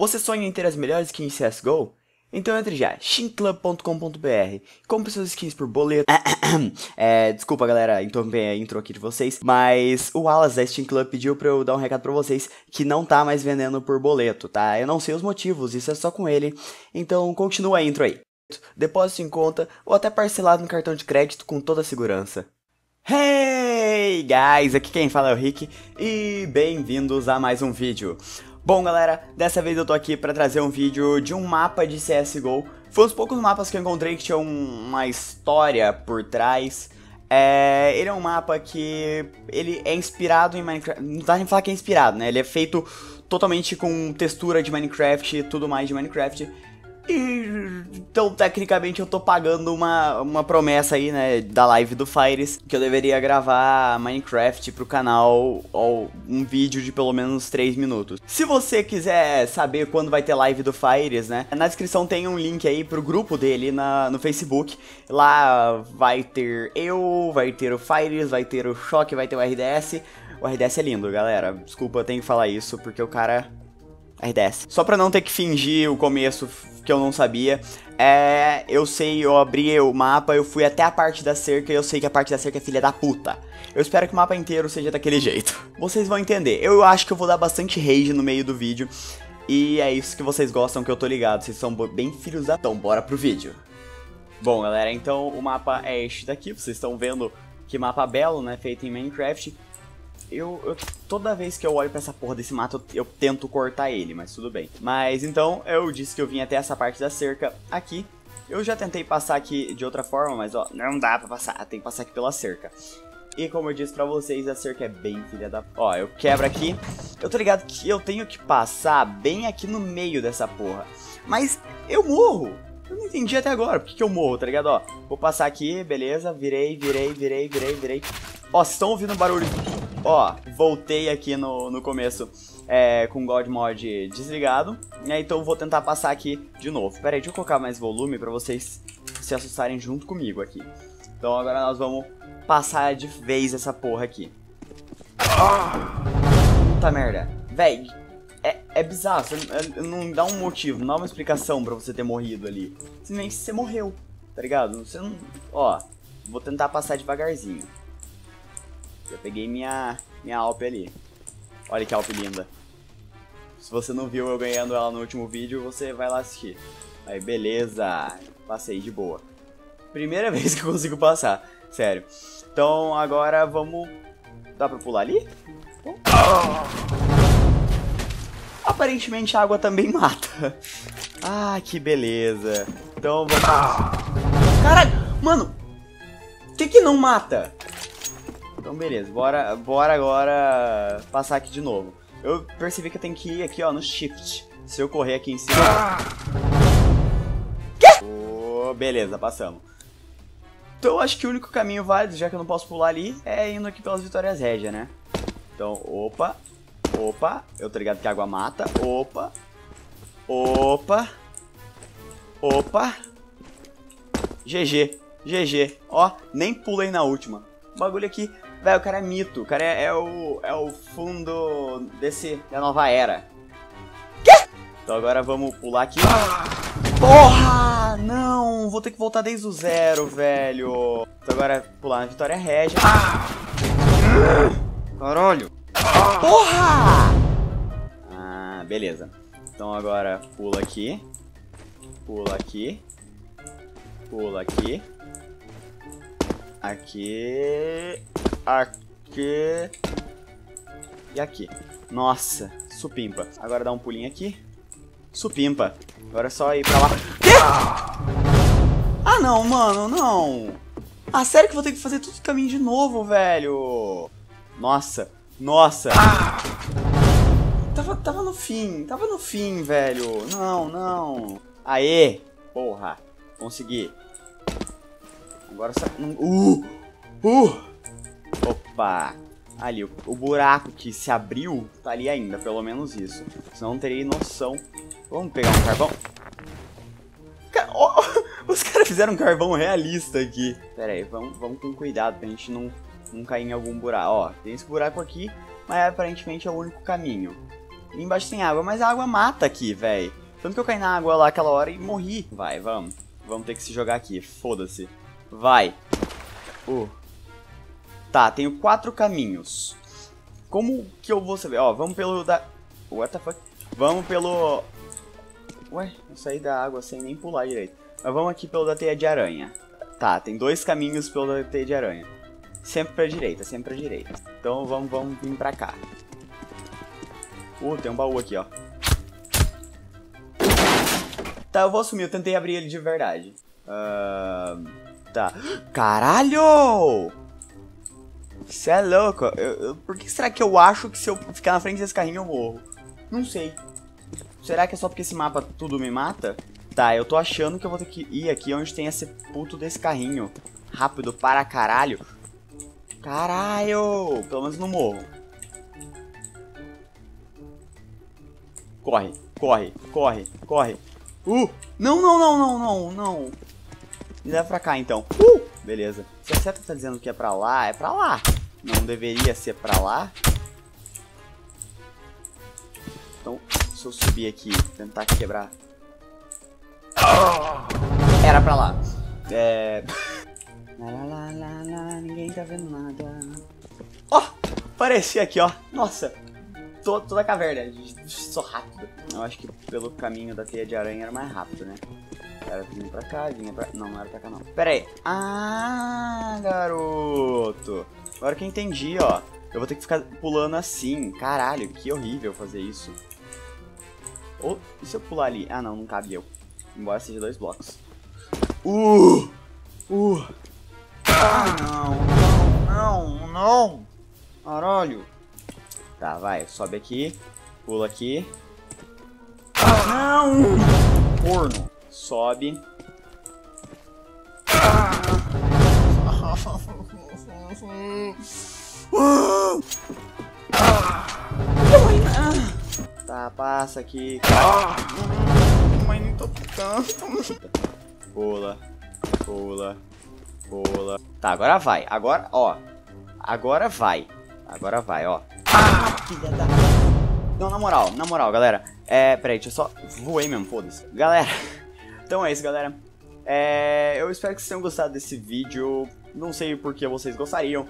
Você sonha em ter as melhores skins de CSGO? Então entre já, steamclub.com.br, compre suas skins por boleto. Desculpa galera, interromper a intro aqui de vocês, mas o Alas da Steam Club pediu pra eu dar um recado pra vocês que não tá mais vendendo por boleto, tá? Eu não sei os motivos, isso é só com ele, então continua a intro aí. Depósito em conta ou até parcelado no cartão de crédito com toda a segurança. Hey guys, aqui quem fala é o Rick e bem-vindos a mais um vídeo. Bom galera, dessa vez eu tô aqui pra trazer um vídeo de um mapa de CSGO. Foi um dos poucos mapas que eu encontrei que tinha uma história por trás. Ele é um mapa que ele é inspirado em Minecraft. Não dá nem falar que é inspirado, né? Ele é feito totalmente com textura de Minecraft e tudo mais de Minecraft. Então, tecnicamente, eu tô pagando uma promessa aí, né, da live do Fires, que eu deveria gravar Minecraft pro canal, ou um vídeo de pelo menos 3 minutos. Se você quiser saber quando vai ter live do Fires, né, na descrição tem um link aí pro grupo dele no Facebook. Lá vai ter eu, vai ter o Fires, vai ter o Choque, vai ter o RDS. O RDS é lindo, galera. Desculpa, eu tenho que falar isso, porque o cara... RDS. Só pra não ter que fingir o começo que eu não sabia, eu sei, eu abri o mapa, eu fui até a parte da cerca e eu sei que a parte da cerca é filha da puta. Eu espero que o mapa inteiro seja daquele jeito. Vocês vão entender, eu acho que eu vou dar bastante rage no meio do vídeo e é isso que vocês gostam, que eu tô ligado, vocês são bem filhos da... Então bora pro vídeo. Bom galera, então o mapa é este daqui, vocês estão vendo que mapa belo, né, feito em Minecraft. Eu toda vez que eu olho pra essa porra desse mato, eu tento cortar ele, mas tudo bem. Mas então, eu disse que eu vim até essa parte da cerca aqui. Eu já tentei passar aqui de outra forma, mas ó, não dá pra passar, tem que passar aqui pela cerca. E como eu disse pra vocês, a cerca é bem filha da... Ó, eu quebro aqui. Eu tô ligado que eu tenho que passar bem aqui no meio dessa porra. Mas eu morro! Eu não entendi até agora, por que que eu morro, tá ligado? Ó, vou passar aqui, beleza, virei. Ó, vocês estão ouvindo um barulho... Ó, voltei aqui no começo com o God Mod desligado, né? Então vou tentar passar aqui de novo. Pera aí, deixa eu colocar mais volume pra vocês se assustarem junto comigo aqui. Então agora nós vamos passar de vez essa porra aqui. Oh, puta merda. Véi, é bizarro, não dá um motivo, não dá uma explicação pra você ter morrido ali. Simplesmente você morreu, tá ligado? Você não... Ó, vou tentar passar devagarzinho. Eu peguei minha Alp ali. Olha que Alp linda. Se você não viu eu ganhando ela no último vídeo, você vai lá assistir. Aí, beleza. Passei de boa. Primeira vez que eu consigo passar. Sério. Então, agora vamos... Dá pra pular ali? Aparentemente, a água também mata. Ah, que beleza. Então, vamos... Caralho! Mano! Por que não mata? Então beleza, bora agora passar aqui de novo. Eu percebi que eu tenho que ir aqui, ó, no shift. Se eu correr aqui em cima... Quê? Oh, beleza, passamos. Então eu acho que o único caminho válido, já que eu não posso pular ali, é indo aqui pelas Vitórias Régia, né? Então, opa, eu tô ligado que a água mata. Opa. GG, ó, nem pulei na última. O bagulho aqui... Véi, o cara é mito, o cara é o fundo da nova era. Quê? Então agora vamos pular aqui. Porra! Não! Vou ter que voltar desde o zero, velho. Então agora pular na Vitória Régia. Caralho! Porra! Ah, beleza. Então agora pula aqui. Pula aqui. Aqui. E aqui. Nossa, supimpa. Agora dá um pulinho aqui. Supimpa. Agora é só ir pra lá. Quê? Ah não, mano, não. Ah, sério que vou ter que fazer todo o caminho de novo, velho. Nossa. Ah! Tava no fim. Velho. Não. Aê. Porra. Consegui. Agora só... Opa! Ali, o buraco que se abriu tá ali ainda, pelo menos isso. Senão não teria noção. Vamos pegar um carvão. Os caras fizeram um carvão realista aqui. Pera aí, vamos com cuidado pra gente não cair em algum buraco. Ó, tem esse buraco aqui, mas aparentemente é o único caminho. E embaixo tem água, mas a água mata aqui, velho. Tanto que eu caí na água lá aquela hora e morri. Vai, vamos. Vamos ter que se jogar aqui, foda-se. Vai. Tá, tenho 4 caminhos. Como que eu vou saber? Ó, vamos pelo da... What the fuck? Vamos pelo... Ué, eu saí da água sem nem pular direito. Mas vamos aqui pelo da teia de aranha. Tá, tem 2 caminhos pelo da teia de aranha. Sempre pra direita, sempre pra direita. Então vamos vir pra cá. Tem um baú aqui, ó. Tá, eu vou assumir, eu tentei abrir ele de verdade. Tá. Caralho! Cê é louco? Por que será que eu acho que se eu ficar na frente desse carrinho eu morro? Não sei. Será que é só porque esse mapa tudo me mata? Tá, eu tô achando que eu vou ter que ir aqui onde tem esse puto desse carrinho. Rápido para caralho. Caralho! Pelo menos não morro. Corre, corre, corre, corre. Não, não, não, não, não, não. Me leva pra cá, então. Beleza. Se a seta tá dizendo que é pra lá, é pra lá. Não deveria ser pra lá. Então, se eu subir aqui, tentar quebrar... Era pra lá. Ninguém tá vendo nada. Ó, apareci aqui, ó. Nossa. Toda a caverna, só rápido. Eu acho que pelo caminho da teia de aranha era mais rápido, né? Era vinha pra cá, vinha pra... Não, não era pra cá, não. Pera aí. Ah, garoto. Agora que eu entendi, ó. Eu vou ter que ficar pulando assim. Caralho, que horrível fazer isso. Ou... E se eu pular ali? Ah, não, não cabe eu. Embora seja 2 blocos. Não, não, não. Caralho. Tá, vai, sobe aqui, pula aqui. Não! Corno. Sobe. Tá, passa aqui. Mas não tô tanto. Pula, pula, pula. Tá, agora vai. Agora, ó. Agora vai. Agora vai, ó. Não, na moral, galera. Peraí, deixa eu só... Voei mesmo, foda-se. Galera, então é isso, galera. Eu espero que vocês tenham gostado desse vídeo. Não sei por que vocês gostariam.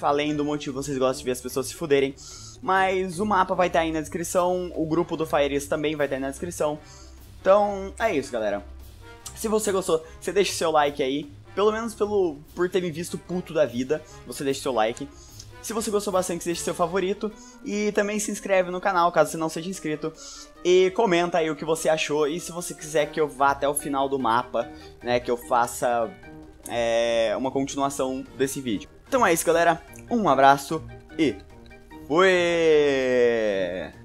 Falei do motivo, vocês gostam de ver as pessoas se fuderem. Mas o mapa vai estar aí na descrição. O grupo do Fires também vai estar aí na descrição. Então, é isso, galera. Se você gostou, você deixa o seu like aí. Pelo menos por ter me visto puto da vida, você deixa o seu like. Se você gostou bastante, deixe seu favorito. E também se inscreve no canal, caso você não seja inscrito. E comenta aí o que você achou. E se você quiser que eu vá até o final do mapa, né, que eu faça uma continuação desse vídeo. Então é isso, galera. Um abraço e fui!